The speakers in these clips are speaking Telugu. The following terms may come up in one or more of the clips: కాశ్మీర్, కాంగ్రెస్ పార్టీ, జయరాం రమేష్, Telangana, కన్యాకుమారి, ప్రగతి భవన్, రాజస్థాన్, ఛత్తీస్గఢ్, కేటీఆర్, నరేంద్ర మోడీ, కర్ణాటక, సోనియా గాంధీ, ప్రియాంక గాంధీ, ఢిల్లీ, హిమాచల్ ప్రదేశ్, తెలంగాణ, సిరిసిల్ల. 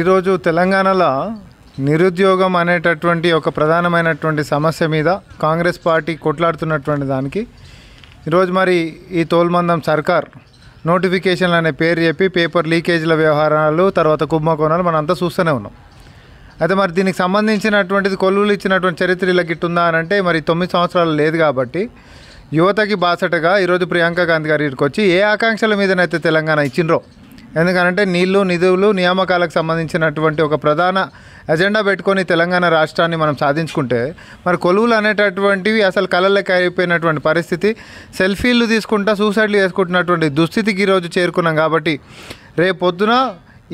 ఈరోజు తెలంగాణలో నిరుద్యోగం అనేటటువంటి ఒక ప్రధానమైనటువంటి సమస్య మీద కాంగ్రెస్ పార్టీ కొట్లాడుతున్నటువంటి దానికి ఈరోజు మరి ఈ తోల్మందం సర్కార్ నోటిఫికేషన్లు అనే పేరు చెప్పి పేపర్ లీకేజ్ల వ్యవహారాలు తర్వాత కుంభకోణాలు మనంతా చూస్తూనే ఉన్నాం. అయితే మరి దీనికి సంబంధించినటువంటిది కొలువులు ఇచ్చినటువంటి చరిత్ర ఇలా గిట్టుందా అని అంటే మరి 9 సంవత్సరాలు లేదు కాబట్టి యువతకి బాసటగా ఈరోజు ప్రియాంక గాంధీ గారి ఇక్కడికి వచ్చి ఏ ఆకాంక్షల మీదనైతే తెలంగాణ ఇచ్చినరో, ఎందుకంటే నీళ్లు నిధులు నియామకాలకు సంబంధించినటువంటి ఒక ప్రధాన ఎజెండా పెట్టుకొని తెలంగాణ రాష్ట్రాన్ని మనం సాధించుకుంటే మరి కొలువులు అనేటటువంటివి అసలు కళలకి అయిపోయినటువంటి పరిస్థితి, సెల్ఫీలు తీసుకుంటా సూసైడ్లు చేసుకుంటున్నటువంటి దుస్థితికి ఈరోజు చేరుకున్నాం. కాబట్టి రేపొద్దున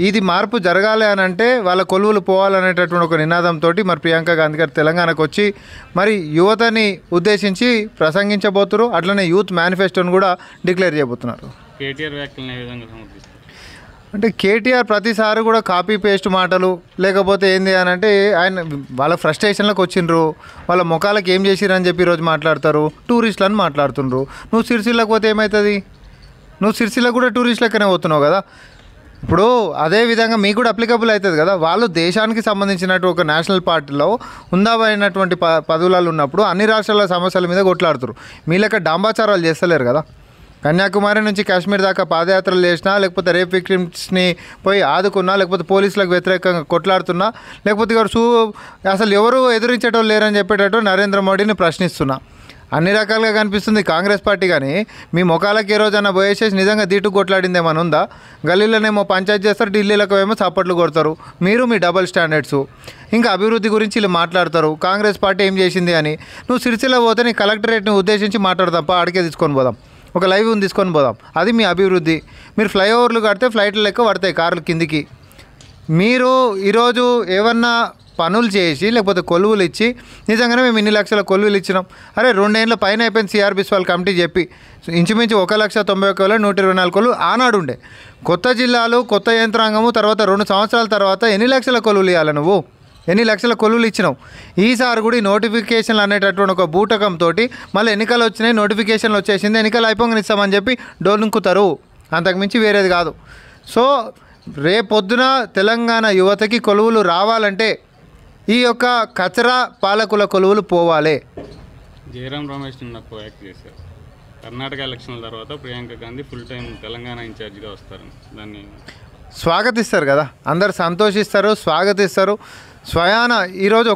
ఇది మార్పు జరగాలి అని అంటే వాళ్ళ కొలువులు పోవాలనేటటువంటి ఒక నినాదంతో మరి ప్రియాంక గాంధీ గారు తెలంగాణకు వచ్చి మరి యువతని ఉద్దేశించి ప్రసంగించబోతున్నారు. అట్లనే యూత్ మేనిఫెస్టోని కూడా డిక్లేర్ చేయబోతున్నారు. అంటే కేటీఆర్ ప్రతిసారి కూడా కాపీ పేస్ట్ మాటలు లేకపోతే ఏంది అని అంటే ఆయన వాళ్ళ ఫ్రస్ట్రేషన్లకు వచ్చిండ్రు, వాళ్ళ ముఖాలకు ఏం చేసిరని చెప్పి ఈరోజు మాట్లాడతారు, టూరిస్టులను మాట్లాడుతుండ్రు. నువ్వు సిరిసిల్లకు పోతే ఏమవుతుంది? నువ్వు సిరిసిల్లకు కూడా టూరిస్టులకనే పోతున్నావు కదా. ఇప్పుడు అదేవిధంగా మీకు కూడా అప్లికబుల్ అవుతుంది కదా. వాళ్ళు దేశానికి సంబంధించినటువంటి ఒక నేషనల్ పార్టీలో ఉందాబడినటువంటి పదవులలో ఉన్నప్పుడు అన్ని రాష్ట్రాల సమస్యల మీద కొట్లాడుతారు. మీ లెక్క డాంబాచారాలు చేస్తలేరు కదా. కన్యాకుమారి నుంచి కాశ్మీర్ దాకా పాదయాత్రలు చేసినా, లేకపోతే రేప్ విక్టిమ్స్ని పోయి ఆదుకున్నా, లేకపోతే పోలీసులకు వ్యతిరేకంగా కొట్లాడుతున్నా, లేకపోతే అసలు ఎవరు ఎదురించేటోళ్ళు లేరని చెప్పేటట్టు నరేంద్ర మోడీని ప్రశ్నిస్తున్నా. అన్ని రకాలుగా కనిపిస్తుంది కాంగ్రెస్ పార్టీ. కానీ మీ ముఖాలకి ఏ రోజైనా పోయేసేసి నిజంగా దీటు కొట్లాడిందేమని ఉందా? గల్లీలోనేమో పంచాయతీ చేస్తారు, ఢిల్లీలకు ఏమో చప్పట్లు కొడతారు. మీరు మీ డబల్ స్టాండర్డ్స్ ఇంకా అభివృద్ధి గురించి వీళ్ళు మాట్లాడతారు కాంగ్రెస్ పార్టీ ఏం చేసింది అని. నువ్వు సిరిసిల్ల పోతే నీ కలెక్టరేట్ని ఉద్దేశించి మాట్లాడతాం, అడిగే తీసుకొని పోదాం, ఒక లైవ్ ఉంది తీసుకొని పోదాం, అది మీ అభివృద్ధి. మీరు ఫ్లైఓవర్లు కడితే ఫ్లైట్లు లెక్క పడతాయి కార్లు కిందికి. మీరు ఈరోజు ఏమన్నా పనులు చేసి లేకపోతే కొలువులు ఇచ్చి నిజంగానే మేము ఇన్ని లక్షల కొలువులు ఇచ్చినాం, అరే 2 ఏళ్ళ పైన అయిపోయింది సిఆర్బీస్ వాళ్ళ కమిటీ చెప్పి, ఇంచుమించు 1,91,124 కొలువులు ఆనాడు ఉండే. కొత్త జిల్లాలు కొత్త యంత్రాంగము తర్వాత 2 సంవత్సరాల తర్వాత ఎన్ని లక్షల కొలువులు ఇవ్వాలి? నువ్వు ఎన్ని లక్షల కొలువులు ఇచ్చినావు? ఈసారి కూడా ఈ నోటిఫికేషన్లు అనేటటువంటి ఒక బూటకంతో మళ్ళీ ఎన్నికలు వచ్చినాయి, నోటిఫికేషన్లు వచ్చేసింది, ఎన్నికలు అయిపోగానే ఇస్తామని చెప్పి డోలుంకుతారు. అంతకుమించి వేరేది కాదు. సో రేపొద్దున తెలంగాణ యువతకి కొలువులు రావాలంటే ఈ యొక్క కచరా పాలకుల కొలువులు పోవాలి. జయరాం రమేష్ నాకు యాక్ట్ చేశారు కర్ణాటక ఎలక్షన్ల తర్వాత ప్రియాంక గాంధీ ఫుల్ టైం తెలంగాణ ఇన్ఛార్జిగా వస్తారని, దాన్ని స్వాగతిస్తారు కదా, అందరు సంతోషిస్తారు, స్వాగతిస్తారు. స్వయాన ఈరోజు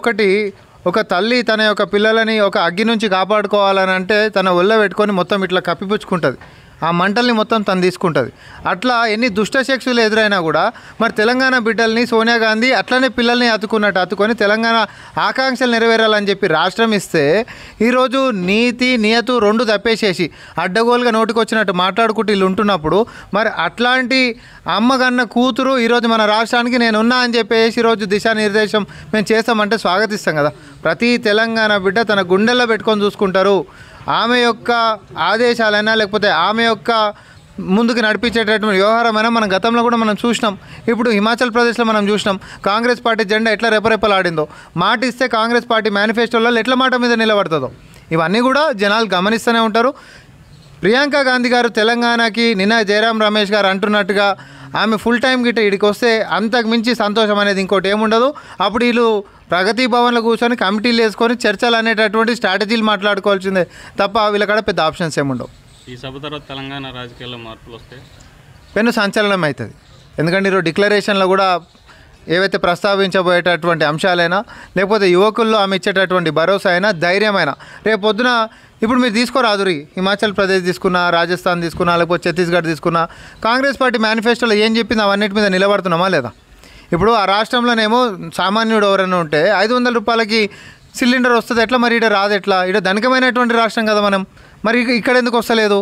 ఒక తల్లి తన యొక్క పిల్లలని ఒక అగ్గి నుంచి కాపాడుకోవాలని అంటే తన ఒళ్ళ పెట్టుకొని మొత్తం ఇట్లా కప్పిపుచ్చుకుంటుంది, ఆ మంటల్ని మొత్తం తను తీసుకుంటుంది. అట్లా ఎన్ని దుష్టశక్తులు ఎదురైనా కూడా మరి తెలంగాణ బిడ్డల్ని సోనియా గాంధీ అట్లనే పిల్లల్ని అతుకొని తెలంగాణ ఆకాంక్షలు నెరవేరాలని చెప్పి రాష్ట్రం ఇస్తే ఈరోజు నీతి నియతు రెండు తప్పేసేసి అడ్డగోలుగా నోటికొచ్చినట్టు మాట్లాడుకుంటూ వీళ్ళు ఉంటున్నప్పుడు మరి అట్లాంటి అమ్మగన్న కూతురు ఈరోజు మన రాష్ట్రానికి నేనున్నా అని చెప్పేసి ఈరోజు దిశానిర్దేశం మేము చేస్తామంటే స్వాగతిస్తాం కదా. ప్రతి తెలంగాణ బిడ్డ తన గుండెల్లో పెట్టుకొని చూసుకుంటారు. ఆమె యొక్క ఆదేశాలైనా లేకపోతే ఆమె యొక్క ముందుకు నడిపించేటటువంటి వ్యవహారమైనా మనం గతంలో కూడా మనం చూసినాం. ఇప్పుడు హిమాచల్ ప్రదేశ్లో మనం చూసినాం కాంగ్రెస్ పార్టీ జెండా ఎట్లా రెపరెపలాడిందో, మాట ఇస్తే కాంగ్రెస్ పార్టీ మేనిఫెస్టోలో ఎట్లా మాట మీద నిలబడుతుందో ఇవన్నీ కూడా జనాలు గమనిస్తూనే ఉంటారు. ప్రియాంక గాంధీ గారు తెలంగాణకి నిన్న జయరాం రమేష్ గారు అంటున్నట్టుగా ఆమె ఫుల్ టైం గిట్ట ఇక్కడికి వస్తే అంతకు మించి సంతోషం అనేది ఇంకోటి ఏముండదు. అప్పుడు వీళ్ళు ప్రగతి భవన్లో కూర్చొని కమిటీలు వేసుకొని చర్చలు అనేటటువంటి స్ట్రాటజీలు మాట్లాడుకోవాల్సిందే తప్ప వీళ్ళక్కడ పెద్ద ఆప్షన్స్ ఏముండవు. ఈ సభ తర్వాత తెలంగాణ రాజకీయాల్లో మార్పులు వస్తే పెను సంచలనం అవుతుంది. ఎందుకంటే ఈరోజు డిక్లరేషన్లో కూడా ఏవైతే ప్రస్తావించబోయేటటువంటి అంశాలైనా లేకపోతే యువకుల్లో ఆమె ఇచ్చేటటువంటి భరోసా అయినా ధైర్యమైనా రేపొద్దున ఇప్పుడు మీరు తీసుకోరాదురి, హిమాచల్ ప్రదేశ్ తీసుకున్నా, రాజస్థాన్ తీసుకున్నా, లేకపోతే ఛత్తీస్గఢ్ తీసుకున్నా, కాంగ్రెస్ పార్టీ మేనిఫెస్టోలో ఏం చెప్పింది అవన్నిటి మీద నిలబడుతున్నామా లేదా? ఇప్పుడు ఆ రాష్ట్రంలోనేమో సామాన్యుడు ఎవరైనా ఉంటే 500 రూపాయలకి సిలిండర్ వస్తుంది ఎట్లా? మరి ఇడ రాదు ఎట్లా? ఇడ ధనికమైనటువంటి రాష్ట్రం కదా మనం. మరి ఇక్కడ ఎందుకు వస్తలేదు?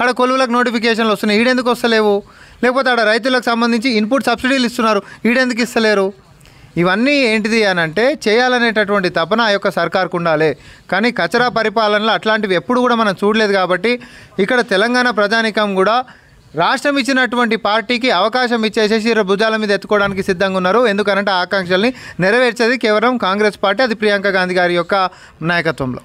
ఆడ కొలువులకు నోటిఫికేషన్లు వస్తున్నాయి, ఈడెందుకు వస్తలేవు? లేకపోతే ఆడ రైతులకు సంబంధించి ఇన్పుట్ సబ్సిడీలు ఇస్తున్నారు, ఈడెందుకు ఇస్తలేరు? ఇవన్నీ ఏంటిది అని అంటే చేయాలనేటటువంటి తపన ఆ యొక్క సర్కార్కు ఉండాలి. కానీ కచరా పరిపాలనలో అట్లాంటివి ఎప్పుడు కూడా మనం చూడలేదు. కాబట్టి ఇక్కడ తెలంగాణ ప్రజానికం కూడా రాష్ట్రం ఇచ్చినటువంటి పార్టీకి అవకాశం ఇచ్చేసేసి భుజాల మీద ఎత్తుకోవడానికి సిద్ధంగా ఉన్నారు. ఎందుకనంటే ఆకాంక్షల్ని నెరవేర్చేది కేవలం కాంగ్రెస్ పార్టీ, అది ప్రియాంక గాంధీ గారి యొక్క నాయకత్వంలో.